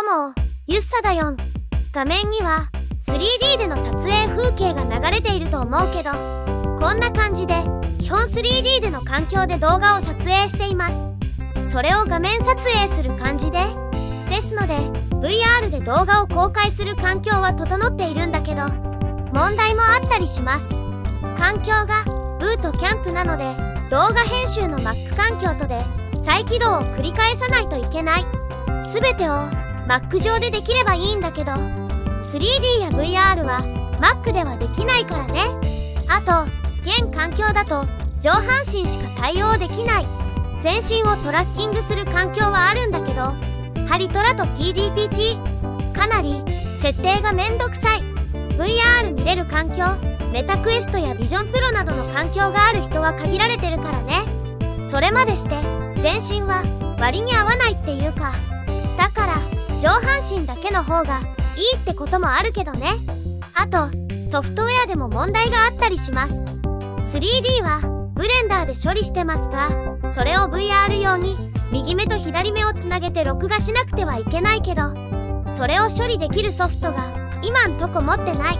どうも、ゆっさだよん。画面には 3D での撮影風景が流れていると思うけど、こんな感じで基本 3D での環境で動画を撮影しています。それを画面撮影する感じで、ですので VR で動画を公開する環境は整っているんだけど、問題もあったりします。環境がブートキャンプなので、動画編集の Mac 環境とで再起動を繰り返さないといけない。全てを Mac 上でできればいいんだけど、 3D や VR は Mac ではできないからね。あと現環境だと上半身しか対応できない。全身をトラッキングする環境はあるんだけど、ハリトラと TDPT かなり設定がめんどくさい。 VR 見れる環境、メタクエストやビジョンプロなどの環境がある人は限られてるからね。それまでして全身は割に合わないっていうか、だから上半身だけの方がいいってこともあるけどね。あとソフトウェアでも問題があったりします。 3D はブレンダーで処理してますが、それを VR 用に右目と左目をつなげて録画しなくてはいけないけど、それを処理できるソフトが今んとこ持ってない。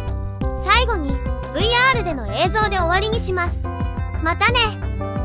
最後に VR での映像で終わりにします。またね。